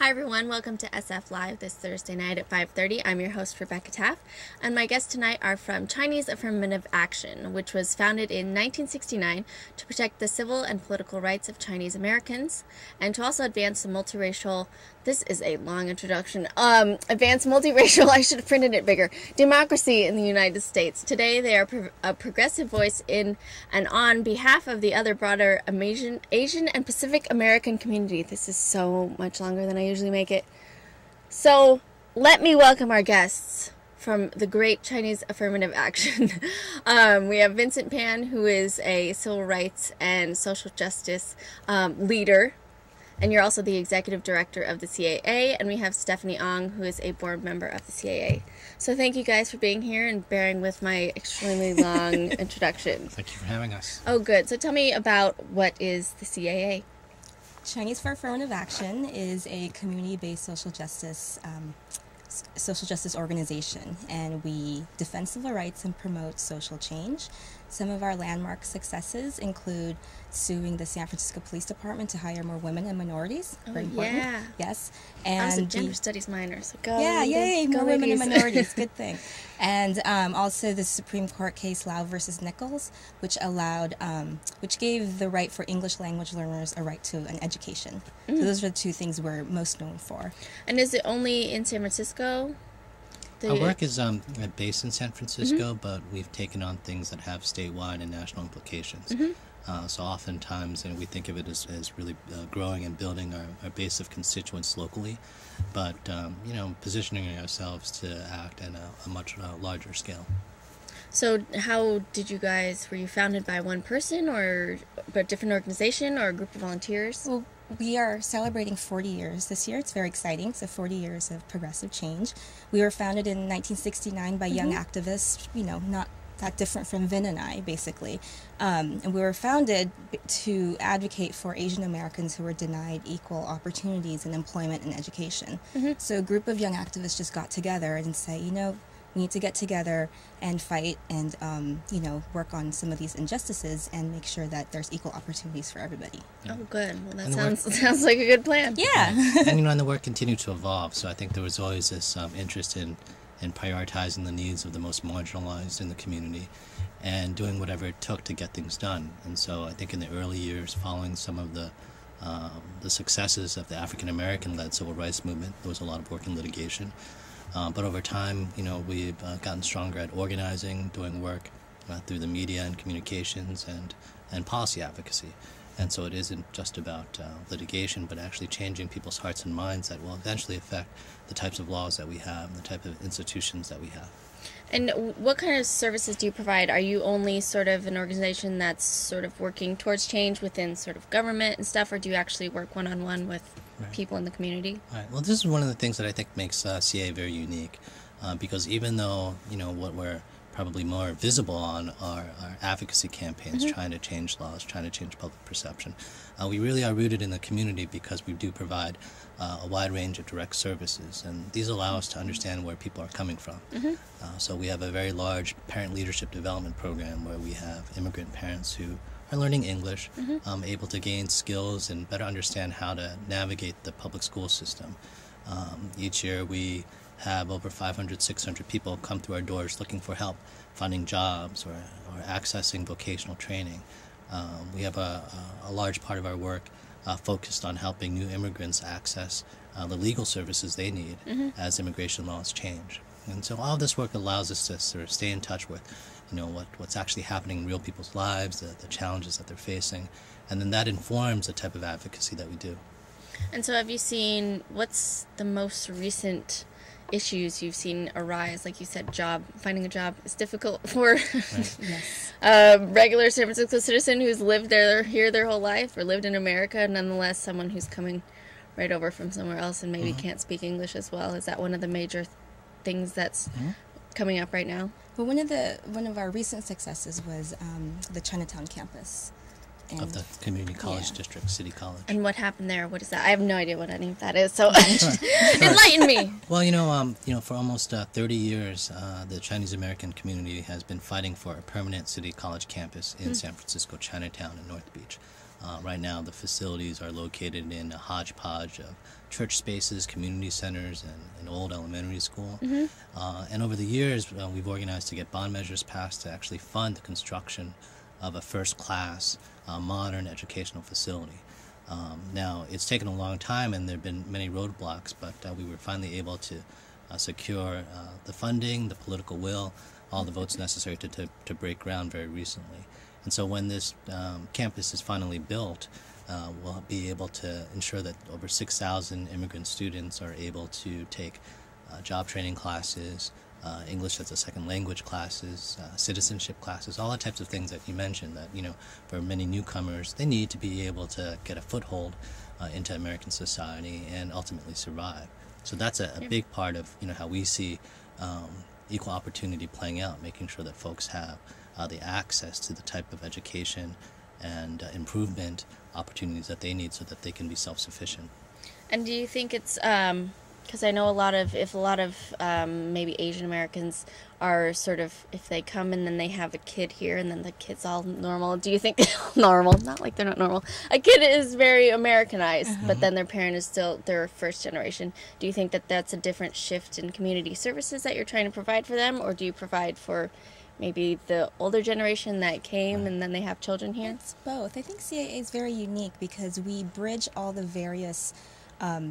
Hi everyone, welcome to SF Live this Thursday night at 5:30. I'm your host Rebecca Taff, and my guests tonight are from Chinese Affirmative Action, which was founded in 1969 to protect the civil and political rights of Chinese Americans and to also advance the multiracial, this is a long introduction, advance multiracial, I should have printed it bigger, democracy in the United States. Today they are a progressive voice in and on behalf of the other broader Asian and Pacific American community. This is so much longer than I usually make it. So let me welcome our guests from the great Chinese Affirmative Action. We have Vincent Pan, who is a civil rights and social justice leader, and you're also the executive director of the CAA, and we have Stephanie Ong, who is a board member of the CAA. So thank you guys for being here and bearing with my extremely long introduction. Thank you for having us. Oh good, so tell me about what is the CAA? Chinese for Affirmative Action is a community-based social justice organization, and we defend civil rights and promote social change. Some of our landmark successes include suing the San Francisco Police Department to hire more women and minorities. Oh, very important. Yeah. Yes. And I was a gender studies minor, so go. Yeah, yay, go more women and minorities. Good thing. And also the Supreme Court case Lau v. Nichols, which allowed, which gave the right for English language learners a right to an education. Mm. So those are the two things we're most known for. And is it only in San Francisco? Our work is based in San Francisco, mm-hmm. but we've taken on things that have statewide and national implications. Mm-hmm. So oftentimes, and we think of it as really growing and building our base of constituents locally, but you know, positioning ourselves to act at a much larger scale. So how did you guys, were you founded by one person or a different organization or a group of volunteers? Well, we are celebrating 40 years this year. It's very exciting. So 40 years of progressive change. We were founded in 1969 by mm-hmm. young activists, you know, not that different from Vin and I, basically. And we were founded to advocate for Asian Americans who were denied equal opportunities in employment and education. Mm-hmm. So a group of young activists just got together and say, you know, we need to get together and fight and, you know, work on some of these injustices and make sure that there's equal opportunities for everybody. Yeah. Oh, good. Well, that sounds like a good plan. Yeah. And, you know, and the work continued to evolve. So I think there was always this interest in prioritizing the needs of the most marginalized in the community and doing whatever it took to get things done. And so I think in the early years, following some of the successes of the African-American-led civil rights movement, there was a lot of work in litigation. But over time, you know, we've gotten stronger at organizing, doing work through the media and communications and policy advocacy. And so it isn't just about litigation, but actually changing people's hearts and minds that will eventually affect the types of laws that we have, the type of institutions that we have. And what kind of services do you provide? Are you only sort of an organization that's sort of working towards change within sort of government and stuff, or do you actually work one-on-one with right. people in the community? Right. Well, this is one of the things that I think makes CA very unique, because even though, you know, what we're probably more visible on our advocacy campaigns, mm-hmm. trying to change laws, trying to change public perception, we really are rooted in the community because we do provide a wide range of direct services, and these allow us to understand where people are coming from. Mm-hmm. So we have a very large parent leadership development program where we have immigrant parents who are learning English, mm-hmm. Able to gain skills and better understand how to navigate the public school system. Each year we have over 500, 600 people come through our doors looking for help finding jobs or accessing vocational training. We have a large part of our work focused on helping new immigrants access the legal services they need mm-hmm. as immigration laws change. And so all this work allows us to sort of stay in touch with, you know, what's actually happening in real people's lives, the challenges that they're facing, and then that informs the type of advocacy that we do. And so have you seen, what's the most recent issues you've seen arise? Like you said, finding a job is difficult for right. yes. a regular San Francisco citizen who's lived here their whole life or lived in America, nonetheless someone who's coming right over from somewhere else and maybe mm-hmm. can't speak English as well. Is that one of the major things that's mm-hmm. coming up right now? Well, one of our recent successes was the Chinatown campus. And of the community college yeah. district, City College. And what happened there? What is that? I have no idea what any of that is, so enlighten me. Well, you know, for almost 30 years, the Chinese American community has been fighting for a permanent City College campus in mm-hmm. San Francisco, Chinatown, and North Beach. Right now, the facilities are located in a hodgepodge of church spaces, community centers, and an old elementary school. Mm-hmm. And over the years, we've organized to get bond measures passed to actually fund the construction of a first-class, modern educational facility. Now, it's taken a long time, and there have been many roadblocks, but we were finally able to secure the funding, the political will, all the votes necessary to break ground very recently. And so when this campus is finally built, we'll be able to ensure that over 6,000 immigrant students are able to take job training classes, English as a second language classes, citizenship classes, all the types of things that you mentioned that, you know, for many newcomers, they need to be able to get a foothold into American society and ultimately survive. So that's a big part of, you know, how we see equal opportunity playing out, making sure that folks have the access to the type of education and improvement opportunities that they need so that they can be self-sufficient. And do you think it's, because I know a lot of maybe Asian Americans are sort of, if they come and then they have a kid here and then the kid's all normal, do you think, normal, not like they're not normal, a kid is very Americanized, mm-hmm. but then their parent is still their first generation. Do you think that that's a different shift in community services that you're trying to provide for them, or do you provide for maybe the older generation that came and then they have children here? It's both. I think CAA is very unique because we bridge all the various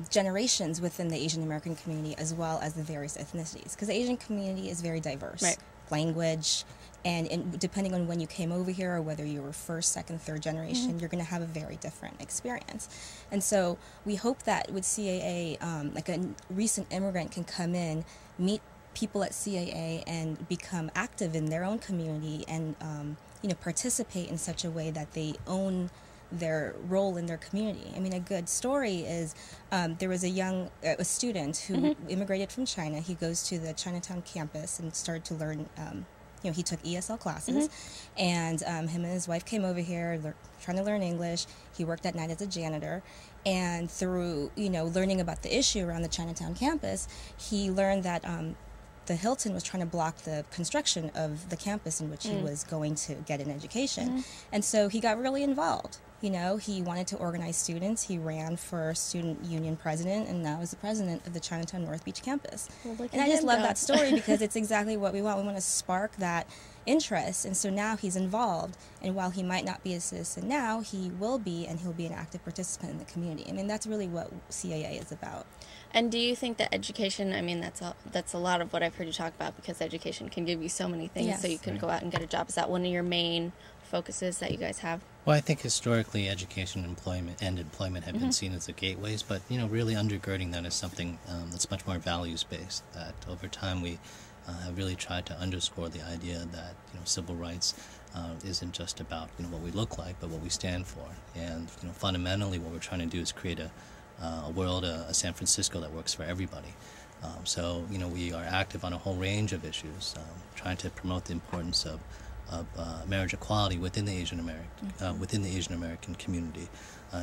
generations within the Asian American community as well as the various ethnicities, because the Asian community is very diverse. Right. Language, and depending on when you came over here or whether you were first, second, third generation, mm-hmm. you're going to have a very different experience. And so we hope that with CAA, like a recent immigrant can come in, meet people at CAA and become active in their own community and you know, participate in such a way that they own their role in their community. I mean, a good story is there was a student who mm-hmm. immigrated from China. He goes to the Chinatown campus and started to learn, you know, he took ESL classes, mm-hmm. and him and his wife came over here trying to learn English. He worked at night as a janitor, and through, you know, learning about the issue around the Chinatown campus, he learned that the Hilton was trying to block the construction of the campus in which he was going to get an education. Mm-hmm. And so he got really involved. You know, he wanted to organize students. He ran for student union president, and now is the president of the Chinatown North Beach campus. Well, and I just love that story because it's exactly what we want. We want to spark that interest, and so now he's involved. And while he might not be a citizen now, he will be, and he'll be an active participant in the community. I mean, that's really what CAA is about. And do you think that education, I mean, that's a lot of what I've heard you talk about, because education can give you so many things, yes. so you can go out and get a job. Is that one of your main focuses that you guys have? Well, I think historically education and employment have mm-hmm. been seen as the gateways, but, you know, really undergirding that is something that's much more values-based, that over time we have really tried to underscore the idea that, you know, civil rights isn't just about, you know, what we look like, but what we stand for. And, you know, fundamentally what we're trying to do is create a world, a San Francisco that works for everybody. So, you know, we are active on a whole range of issues, trying to promote the importance of marriage equality within the Asian American community,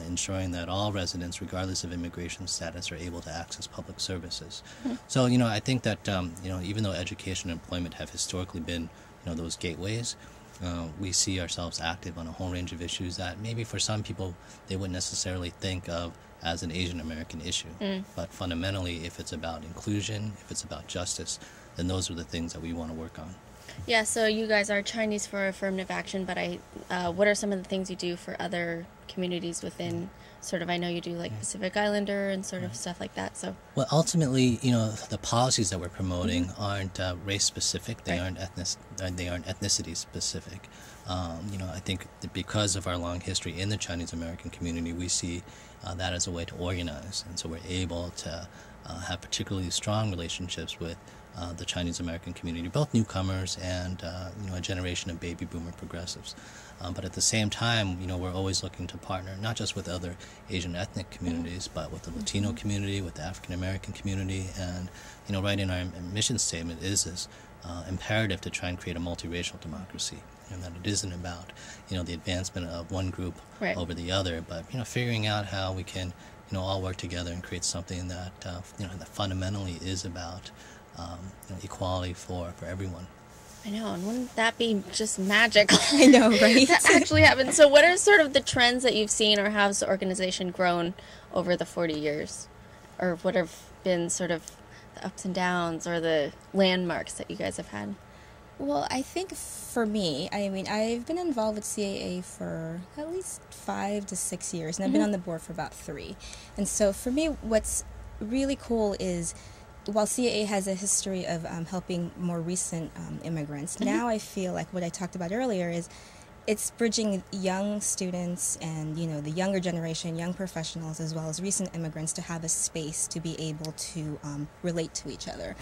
ensuring that all residents, regardless of immigration status, are able to access public services. Mm-hmm. So, you know, I think that you know, even though education and employment have historically been, you know, those gateways, we see ourselves active on a whole range of issues that maybe for some people they wouldn't necessarily think of as an Asian American issue. Mm. But fundamentally, if it's about inclusion, if it's about justice, then those are the things that we want to work on. Yeah, so you guys are Chinese for Affirmative Action, but what are some of the things you do for other communities within, sort of, I know you do like Pacific Islander and sort of stuff like that, so. Well, ultimately, you know, the policies that we're promoting mm-hmm. aren't race-specific, they, right. they aren't ethnicity-specific. You know, I think that because of our long history in the Chinese American community, we see that as a way to organize, and so we're able to have particularly strong relationships with the Chinese American community, both newcomers and you know, a generation of baby boomer progressives. But at the same time, you know, we're always looking to partner not just with other Asian ethnic communities, but with the Latino mm-hmm. community, with the African American community, and, you know, right in our mission statement is this imperative to try and create a multiracial democracy, and that it isn't about, you know, the advancement of one group right. over the other, but, you know, figuring out how we can, you know, all work together and create something that you know, that fundamentally is about equality for everyone. I know, and wouldn't that be just magic? I know, right? That actually happened. So what are sort of the trends that you've seen, or how's the organization grown over the 40 years? Or what have been sort of the ups and downs or the landmarks that you guys have had? Well, I think for me, I mean, I've been involved with CAA for at least 5 to 6 years, and I've been on the board for about 3. And so for me, what's really cool is, while CAA has a history of helping more recent immigrants, now I feel like what I talked about earlier is it's bridging young students and, you know, the younger generation, young professionals, as well as recent immigrants to have a space to be able to relate to each other.